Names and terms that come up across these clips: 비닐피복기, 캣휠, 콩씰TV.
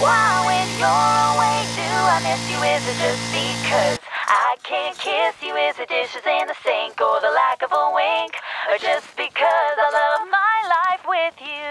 Why when you're away do I miss you? Is it just because I can't kiss you? Is it dishes in the sink or the lack of a wink? Or just because I love my life with you?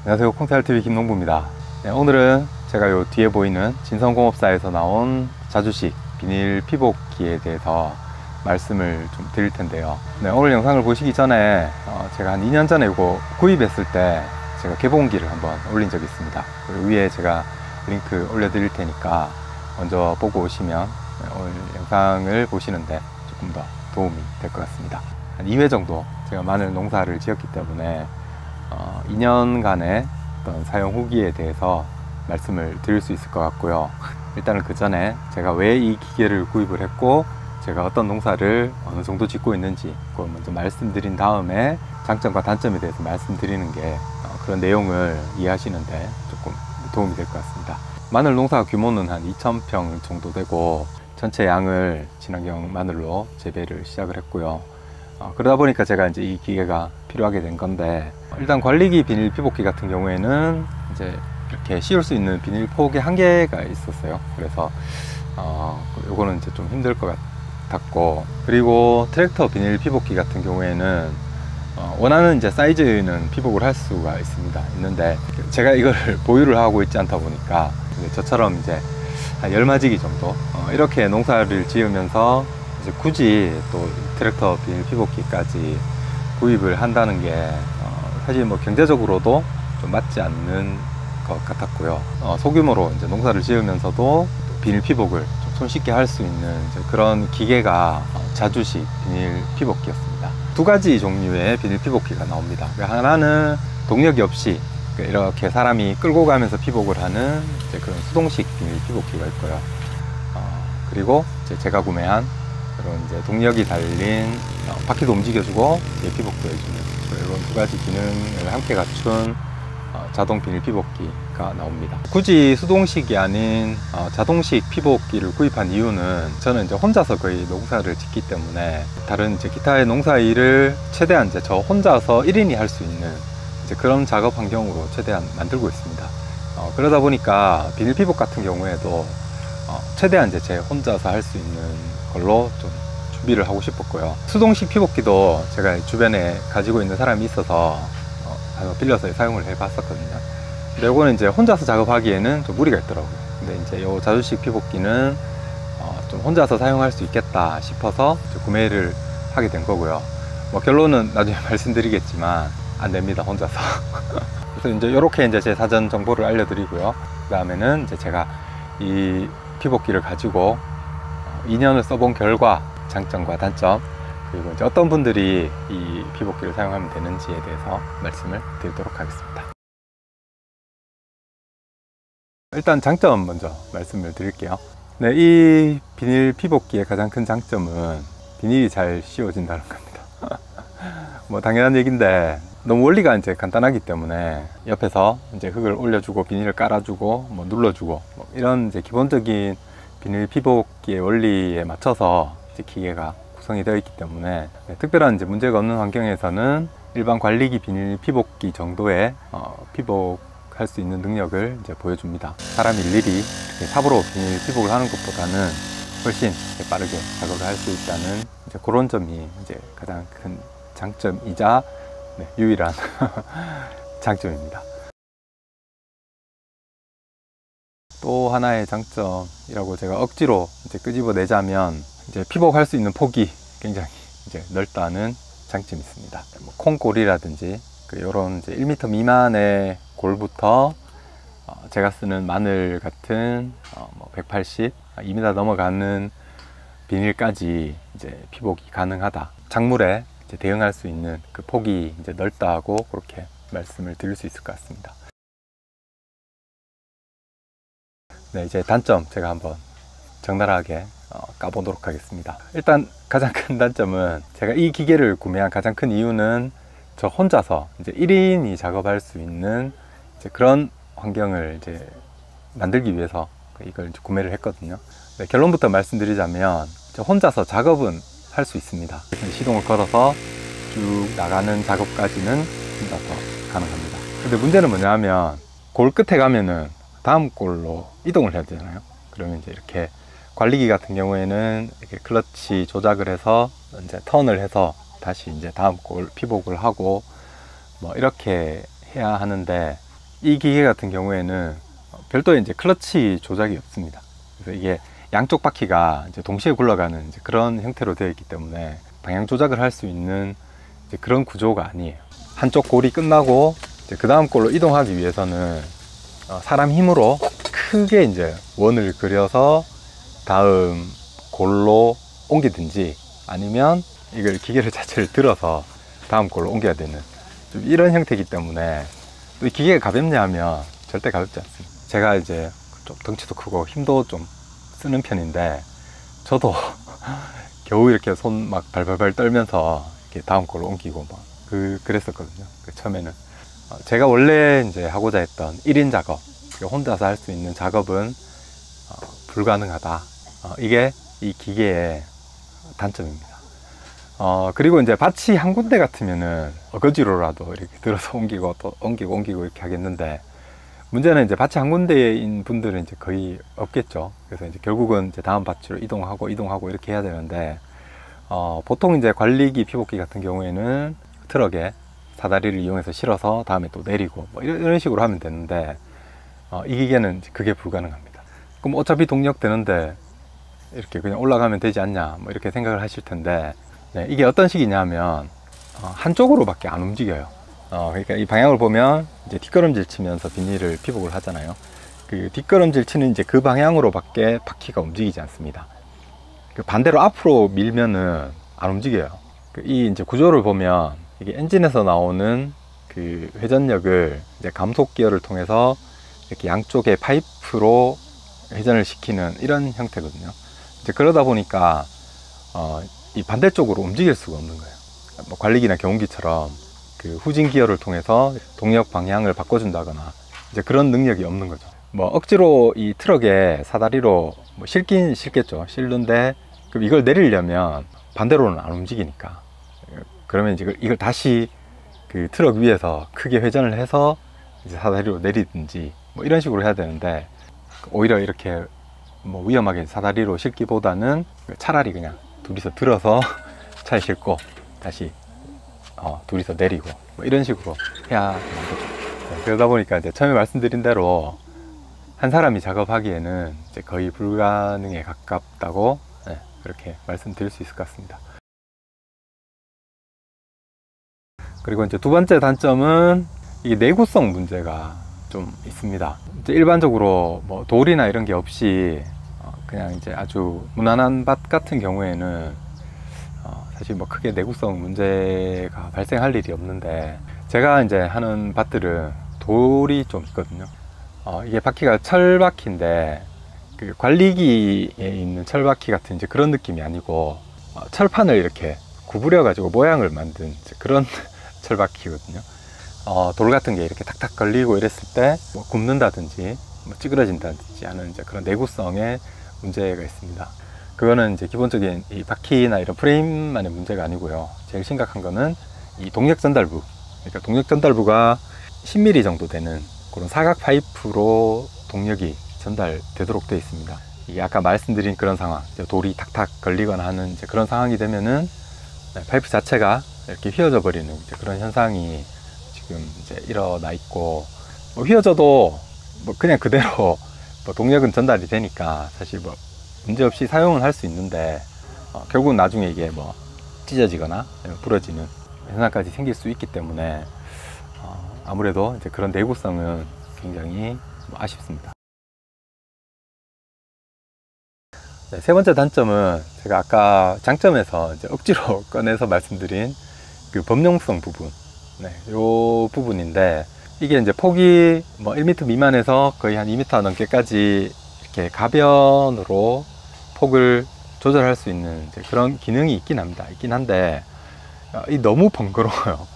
안녕하세요, 콩씰TV 김농부입니다. 네, 오늘은 제가 요 뒤에 보이는 진성공업사에서 나온 자주식 비닐 피복기에 대해서 말씀을 좀 드릴 텐데요. 네, 오늘 영상을 보시기 전에 제가 한 2년 전에 이거 구입했을 때 제가 개봉기를 한번 올린 적이 있습니다. 그리고 위에 제가 링크 올려드릴 테니까 먼저 보고 오시면 오늘 영상을 보시는데 조금 더 도움이 될 것 같습니다. 한 2회 정도 제가 마늘 농사를 지었기 때문에 2년간의 어떤 사용 후기에 대해서 말씀을 드릴 수 있을 것 같고요. 일단은 그 전에 제가 왜 이 기계를 구입을 했고 제가 어떤 농사를 어느 정도 짓고 있는지 그걸 먼저 말씀드린 다음에 장점과 단점에 대해서 말씀드리는 게 그런 내용을 이해하시는데 조금 도움이 될 것 같습니다. 마늘 농사 규모는 한 2,000평 정도 되고 전체 양을 친환경 마늘로 재배를 시작을 했고요. 그러다 보니까 제가 이제 이 기계가 필요하게 된 건데, 일단 관리기 비닐 피복기 같은 경우에는 이제 이렇게 씌울 수 있는 비닐 폭의 한계가 있었어요. 그래서 요거는 이제 좀 힘들 것 같았고, 그리고 트랙터 비닐 피복기 같은 경우에는 원하는 이제 사이즈는 피복을 할 수가 있는데 제가 이걸 보유를 하고 있지 않다 보니까 저처럼 이제 한 10마지기 정도 이렇게 농사를 지으면서 이제 굳이 또 트랙터 비닐 피복기까지 구입을 한다는 게 사실 뭐 경제적으로도 좀 맞지 않는 것 같았고요. 소규모로 이제 농사를 지으면서도 비닐 피복을 좀 손쉽게 할 수 있는 이제 그런 기계가 자주식 비닐 피복기였습니다. 두 가지 종류의 비닐 피복기가 나옵니다. 하나는 동력이 없이 이렇게 사람이 끌고 가면서 피복을 하는 이제 그런 수동식 비닐 피복기가 있고요. 그리고 이제 제가 구매한 그런 이제 동력이 달린 바퀴도 움직여주고 이제 피복도 해주는 이런 두 가지 기능을 함께 갖춘 자동 비닐 피복기가 나옵니다. 굳이 수동식이 아닌 자동식 피복기를 구입한 이유는 저는 이제 혼자서 거의 농사를 짓기 때문에 다른 이제 기타의 농사 일을 최대한 이제 저 혼자서 1인이 할 수 있는 이제 그런 작업 환경으로 최대한 만들고 있습니다. 그러다 보니까 비닐 피복 같은 경우에도 최대한 이제 제 혼자서 할 수 있는 걸로 좀 준비를 하고 싶었고요. 수동식 피복기도 제가 주변에 가지고 있는 사람이 있어서 빌려서 사용을 해봤었거든요. 근데 요거는 이제 혼자서 작업하기에는 좀 무리가 있더라고요. 근데 이제 요 자주식 피복기는 좀 혼자서 사용할 수 있겠다 싶어서 구매를 하게 된 거고요. 뭐 결론은 나중에 말씀드리겠지만 안 됩니다, 혼자서. 그래서 이제 요렇게 이제 제 사전 정보를 알려드리고요. 그 다음에는 이제 제가 이 피복기를 가지고 2년을 써본 결과, 장점과 단점, 그리고 이제 어떤 분들이 이 피복기를 사용하면 되는지에 대해서 말씀을 드리도록 하겠습니다. 일단 장점 먼저 말씀을 드릴게요. 네, 이 비닐 피복기의 가장 큰 장점은 비닐이 잘 씌워진다는 겁니다. 뭐 당연한 얘기인데 너무 원리가 이제 간단하기 때문에 옆에서 이제 흙을 올려주고 비닐을 깔아주고 뭐 눌러주고 뭐 이런 이제 기본적인 비닐 피복기의 원리에 맞춰서 이제 기계가 구성이 되어 있기 때문에 특별한 이제 문제가 없는 환경에서는 일반 관리기 비닐 피복기 정도의 피복할 수 있는 능력을 이제 보여줍니다. 사람 일일이 이렇게 삽으로 비닐 피복을 하는 것보다는 훨씬 빠르게 작업을 할 수 있다는 이제 그런 점이 이제 가장 큰 장점이자 유일한 장점입니다. 또 하나의 장점이라고 제가 억지로 이제 끄집어내자면 이제 피복할 수 있는 폭이 굉장히 이제 넓다는 장점이 있습니다. 뭐 콩골이라든지 이런 이제 1m 미만의 골부터 제가 쓰는 마늘 같은 180, 2m 넘어가는 비닐까지 이제 피복이 가능하다. 작물에 이제 대응할 수 있는 그 폭이 이제 넓다고 그렇게 말씀을 드릴 수 있을 것 같습니다. 네, 이제 단점 제가 한번 적나라하게 까보도록 하겠습니다. 일단 가장 큰 단점은 제가 이 기계를 구매한 가장 큰 이유는 저 혼자서 이제 1인이 작업할 수 있는 이제 그런 환경을 이제 만들기 위해서 이걸 이제 구매를 했거든요. 네, 결론부터 말씀드리자면 저 혼자서 작업은 할 수 있습니다. 시동을 걸어서 쭉 나가는 작업까지는 둘 다 가능합니다. 근데 문제는 뭐냐면 골 끝에 가면은 다음 골로 이동을 해야 되잖아요. 그러면 이제 이렇게 관리기 같은 경우에는 이렇게 클러치 조작을 해서 이제 턴을 해서 다시 이제 다음 골 피복을 하고 뭐 이렇게 해야 하는데, 이 기계 같은 경우에는 별도의 이제 클러치 조작이 없습니다. 그래서 이게 양쪽 바퀴가 이제 동시에 굴러가는 이제 그런 형태로 되어 있기 때문에 방향 조작을 할 수 있는 이제 그런 구조가 아니에요. 한쪽 골이 끝나고 이제 그 다음 골로 이동하기 위해서는 사람 힘으로 크게 이제 원을 그려서 다음 골로 옮기든지, 아니면 이걸 기계를 자체를 들어서 다음 골로 옮겨야 되는 좀 이런 형태이기 때문에, 또 이 기계가 가볍냐 하면 절대 가볍지 않습니다. 제가 이제 좀 덩치도 크고 힘도 좀 쓰는 편인데 저도 겨우 이렇게 손 막 발발발 떨면서 이렇게 다음 걸로 옮기고 막 그랬었거든요. 처음에는 제가 원래 이제 하고자 했던 1인 작업, 혼자서 할 수 있는 작업은 불가능하다. 이게 이 기계의 단점입니다. 그리고 이제 밭이 한 군데 같으면은 어거지로라도 이렇게 들어서 옮기고 또 옮기고 이렇게 하겠는데, 문제는 이제 밭이 한 군데인 분들은 이제 거의 없겠죠. 그래서 이제 결국은 이제 다음 밭으로 이동하고 이렇게 해야 되는데, 보통 이제 관리기 피복기 같은 경우에는 트럭에 사다리를 이용해서 실어서 다음에 또 내리고 뭐 이런 식으로 하면 되는데, 이 기계는 그게 불가능합니다. 그럼 어차피 동력되는데 이렇게 그냥 올라가면 되지 않냐 뭐 이렇게 생각을 하실 텐데, 네, 이게 어떤 식이냐면 한쪽으로 밖에 안 움직여요. 그러니까 이 방향을 보면 이제 뒷걸음질 치면서 비닐을 피복을 하잖아요. 그 뒷걸음질 치는 이제 그 방향으로 밖에 바퀴가 움직이지 않습니다. 그 반대로 앞으로 밀면은 안 움직여요. 이 이제 구조를 보면 이게 엔진에서 나오는 그 회전력을 이제 감속 기어를 통해서 이렇게 양쪽에 파이프로 회전을 시키는 이런 형태거든요. 이제 그러다 보니까 이 반대쪽으로 움직일 수가 없는 거예요. 뭐 관리기나 경운기처럼 그 후진 기어를 통해서 동력 방향을 바꿔준다거나 이제 그런 능력이 없는 거죠. 뭐 억지로 이 트럭에 사다리로 뭐 실긴 실겠죠. 실는데 그럼 이걸 내리려면 반대로는 안 움직이니까, 그러면 이제 이걸 다시 그 트럭 위에서 크게 회전을 해서 이제 사다리로 내리든지 뭐 이런 식으로 해야 되는데, 오히려 이렇게 뭐 위험하게 사다리로 실기보다는 차라리 그냥 둘이서 들어서 차에 싣고 다시 둘이서 내리고 뭐 이런 식으로 해야 되는 거죠. 네, 그러다 보니까 이제 처음에 말씀드린 대로 한 사람이 작업하기에는 이제 거의 불가능에 가깝다고, 네, 그렇게 말씀드릴 수 있을 것 같습니다. 그리고 이제 두 번째 단점은 이 내구성 문제가 좀 있습니다. 이제 일반적으로 뭐 돌이나 이런 게 없이 그냥 이제 아주 무난한 밭 같은 경우에는 사실 뭐 크게 내구성 문제가 발생할 일이 없는데, 제가 이제 하는 밭들은 돌이 좀 있거든요. 이게 바퀴가 철바퀴인데 그 관리기에 있는 철바퀴 같은 이제 그런 느낌이 아니고 철판을 이렇게 구부려 가지고 모양을 만든 이제 그런 철바퀴거든요. 돌 같은 게 이렇게 탁탁 걸리고 이랬을 때 뭐 굽는다든지 뭐 찌그러진다든지 하는 이제 그런 내구성의 문제가 있습니다. 그거는 이제 기본적인 이 바퀴나 이런 프레임만의 문제가 아니고요. 제일 심각한 거는 이 동력 전달부. 그러니까 동력 전달부가 10mm 정도 되는 그런 사각 파이프로 동력이 전달되도록 되어 있습니다. 이게 아까 말씀드린 그런 상황, 돌이 탁탁 걸리거나 하는 이제 그런 상황이 되면은 파이프 자체가 이렇게 휘어져 버리는 이제 그런 현상이 지금 이제 일어나 있고, 뭐 휘어져도 뭐 그냥 그대로 뭐 동력은 전달이 되니까 사실 뭐 문제없이 사용을 할 수 있는데, 결국은 나중에 이게 뭐 찢어지거나 부러지는 현상까지 생길 수 있기 때문에 아무래도 이제 그런 내구성은 굉장히 아쉽습니다. 네, 세 번째 단점은 제가 아까 장점에서 이제 억지로 꺼내서 말씀드린 그 범용성 부분, 네, 요 부분인데, 이게 이제 폭이 뭐 1m 미만에서 거의 한 2m 넘게까지 이렇게 가변으로 폭을 조절할 수 있는 이제 그런 기능이 있긴 합니다. 있긴 한데 이 너무 번거로워요.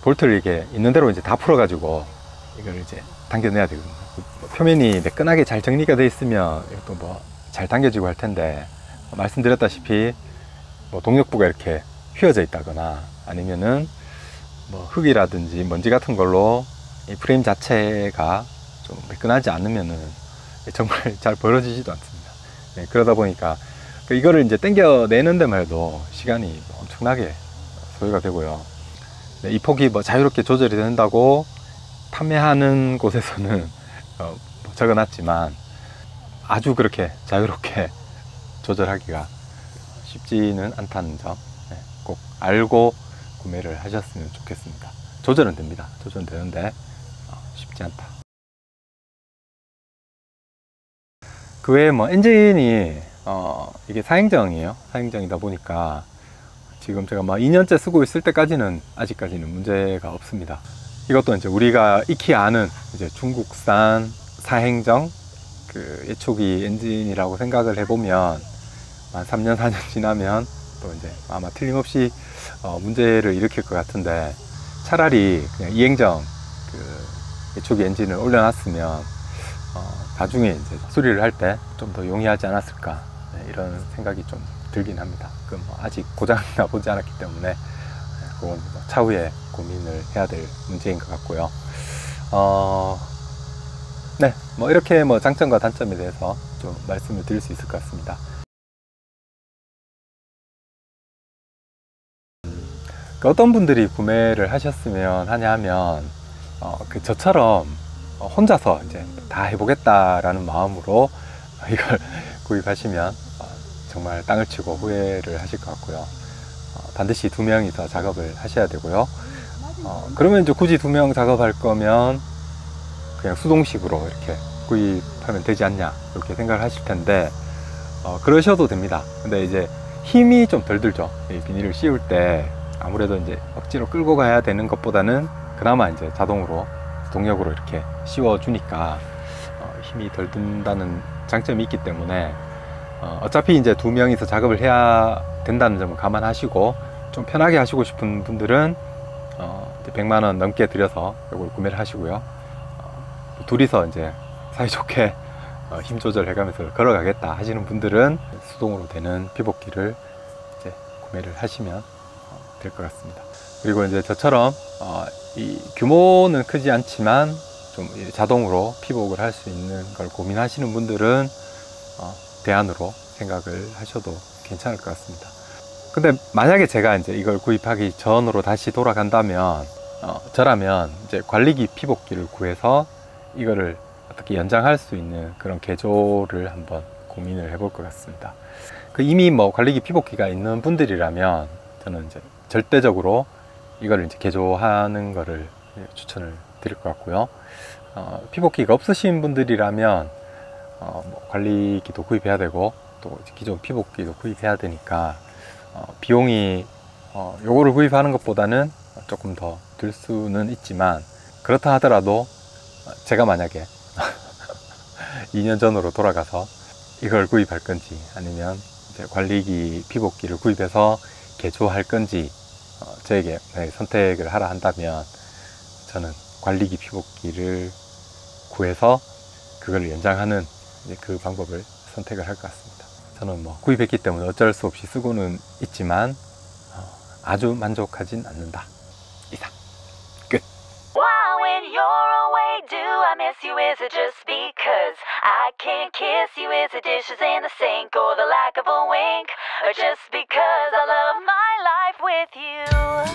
볼트를 이렇게 있는 대로 이제 다 풀어가지고 이걸 이제 당겨내야 되거든요. 표면이 매끈하게 잘 정리가 돼 있으면 또 뭐 잘 당겨지고 할 텐데, 말씀드렸다시피 뭐 동력부가 이렇게 휘어져 있다거나 아니면은 뭐 흙이라든지 먼지 같은 걸로 이 프레임 자체가 좀 매끈하지 않으면은 정말 잘 벌어지지도 않습니다. 네, 그러다 보니까 이거를 이제 당겨내는 데만 해도 시간이 엄청나게 소요가 되고요. 네, 이 폭이 뭐 자유롭게 조절이 된다고 판매하는 곳에서는 적어놨지만 아주 그렇게 자유롭게 조절하기가 쉽지는 않다는 점 꼭 알고 구매를 하셨으면 좋겠습니다. 조절은 됩니다. 조절은 되는데 쉽지 않다. 그 외에 뭐 엔진이 이게 사행정이에요. 사행정이다 보니까 지금 제가 막 2년째 쓰고 있을 때까지는 아직까지는 문제가 없습니다. 이것도 이제 우리가 익히 아는 이제 중국산 사행정 그 예초기 엔진이라고 생각을 해보면 한 3년 4년 지나면 또 이제 아마 틀림없이 문제를 일으킬 것 같은데, 차라리 그냥 이행정 그 예초기 엔진을 올려놨으면 나중에 이제 수리를 할 때 좀 더 용이하지 않았을까, 네, 이런 생각이 좀 들긴 합니다. 그럼 아직 고장이 나보지 않았기 때문에 그건 뭐 차후에 고민을 해야 될 문제인 것 같고요. 네, 뭐 이렇게 뭐 장점과 단점에 대해서 좀 말씀을 드릴 수 있을 것 같습니다. 어떤 분들이 구매를 하셨으면 하냐 하면 그 저처럼 혼자서 이제 다 해보겠다라는 마음으로 이걸 구입하시면 정말 땅을 치고 후회를 하실 것 같고요. 반드시 2명이서 작업을 하셔야 되고요. 그러면 이제 굳이 2명 작업할 거면 그냥 수동식으로 이렇게 구입하면 되지 않냐, 이렇게 생각을 하실 텐데 그러셔도 됩니다. 근데 이제 힘이 좀 덜 들죠. 이 비닐을 씌울 때 아무래도 이제 억지로 끌고 가야 되는 것보다는 그나마 이제 자동으로 동력으로 이렇게 씌워 주니까 힘이 덜 든다는 장점이 있기 때문에 어차피 이제 2명이서 작업을 해야 된다는 점을 감안하시고 좀 편하게 하시고 싶은 분들은 100만 원 넘게 들여서 이걸 구매를 하시고요. 둘이서 이제 사이좋게 힘 조절해가면서 걸어가겠다 하시는 분들은 수동으로 되는 피복기를 이제 구매를 하시면 될 것 같습니다. 그리고 이제 저처럼 이 규모는 크지 않지만 좀 자동으로 피복을 할 수 있는 걸 고민하시는 분들은 대안으로 생각을 하셔도 괜찮을 것 같습니다. 근데 만약에 제가 이제 이걸 구입하기 전으로 다시 돌아간다면 저라면 이제 관리기 피복기를 구해서 이거를 어떻게 연장할 수 있는 그런 개조를 한번 고민을 해볼 것 같습니다. 그 이미 뭐 관리기 피복기가 있는 분들이라면 저는 이제 절대적으로 이거를 이제 개조하는 거를 추천을 드릴 것 같고요. 피복기가 없으신 분들이라면 뭐 관리기도 구입해야 되고 또 기존 피복기도 구입해야 되니까 비용이 요거를 구입하는 것보다는 조금 더 들 수는 있지만, 그렇다 하더라도 제가 만약에 2년 전으로 돌아가서 이걸 구입할 건지 아니면 이제 관리기 피복기를 구입해서 개조할 건지 저에게 선택을 하라 한다면 저는 관리기 피복기를 구해서 그걸 연장하는 이제 그 방법을 선택을 할 것 같습니다. 저는 뭐 구입했기 때문에 어쩔 수 없이 쓰고는 있지만 아주 만족하진 않는다. 이상 끝. Just because I love my life with you.